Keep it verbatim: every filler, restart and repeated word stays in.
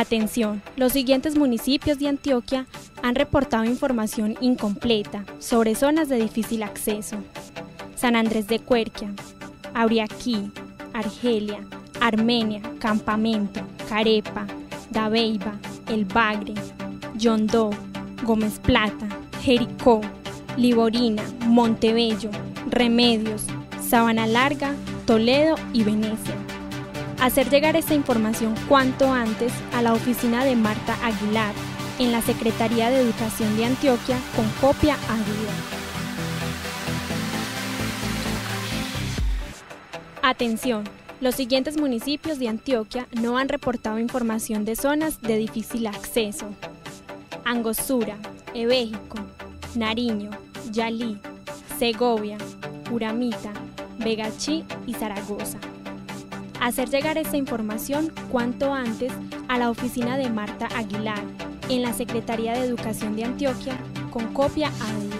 Atención, los siguientes municipios de Antioquia han reportado información incompleta sobre zonas de difícil acceso: San Andrés de Cuerquia, Abriaquí, Argelia, Armenia, Campamento, Carepa, Dabeiba, El Bagre, Yondó, Gómez Plata, Jericó, Liborina, Montebello, Remedios, Sabana Larga, Toledo y Venecia. Hacer llegar esta información cuanto antes a la oficina de Marta Aguilar, en la Secretaría de Educación de Antioquia, con copia a día. Atención, los siguientes municipios de Antioquia no han reportado información de zonas de difícil acceso: Angostura, Ebéjico, Nariño, Yalí, Segovia, Uramita, Vegachí y Zaragoza. Hacer llegar esta información cuanto antes a la oficina de Marta Aguilar, en la Secretaría de Educación de Antioquia, con copia a día.